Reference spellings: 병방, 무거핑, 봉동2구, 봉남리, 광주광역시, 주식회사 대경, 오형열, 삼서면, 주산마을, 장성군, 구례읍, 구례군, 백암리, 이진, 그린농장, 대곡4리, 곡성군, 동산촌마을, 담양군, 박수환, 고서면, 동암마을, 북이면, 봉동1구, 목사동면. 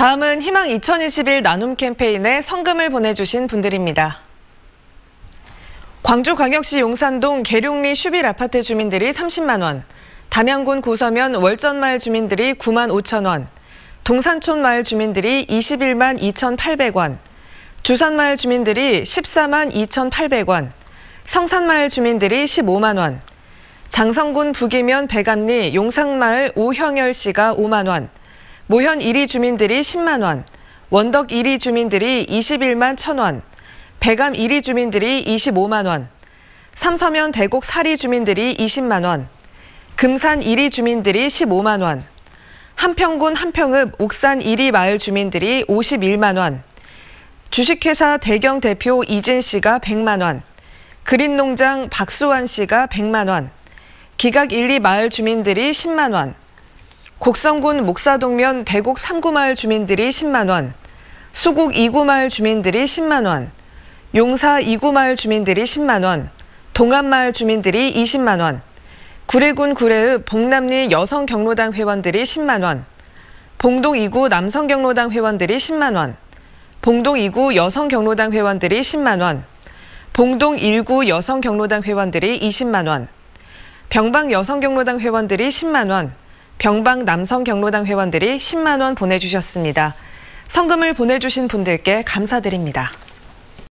다음은 희망 2021 나눔 캠페인에 성금을 보내주신 분들입니다. 광주광역시 용산동 계룡리 슈빌 아파트 주민들이 30만 원, 담양군 고서면 월전마을 주민들이 9만 5천 원, 동산촌 마을 주민들이 21만 2,800원, 주산마을 주민들이 14만 2,800원, 성산마을 주민들이 15만 원, 장성군 북이면 백암리 용상마을 오형열 씨가 5만 원, 모현 1위 주민들이 10만 원, 원덕 1위 주민들이 21만 1,000원, 백암 1위 주민들이 25만 원, 삼서면 대곡 4리 주민들이 20만 원, 금산 1위 주민들이 15만 원, 함평군 함평읍 옥산 1위 마을 주민들이 51만 원, 주식회사 대경 대표 이진 씨가 100만 원, 그린농장 박수환 씨가 100만 원, 기각 1, 2 마을 주민들이 10만 원, 곡성군 목사동면 대곡 3구 마을 주민들이 10만 원, 수곡 2구 마을 주민들이 10만 원, 용사 2구 마을 주민들이 10만 원, 동암 마을 주민들이 20만 원, 구례군 구례읍 봉남리 여성 경로당 회원들이 10만 원, 봉동 2구 남성 경로당 회원들이 10만 원, 봉동 2구 여성 경로당 회원들이 10만 원, 봉동 1구 여성 경로당 회원들이 20만 원, 병방 여성 경로당 회원들이 10만 원, 병방 남성 경로당 회원들이 10만 원 보내주셨습니다. 성금을 보내주신 분들께 감사드립니다.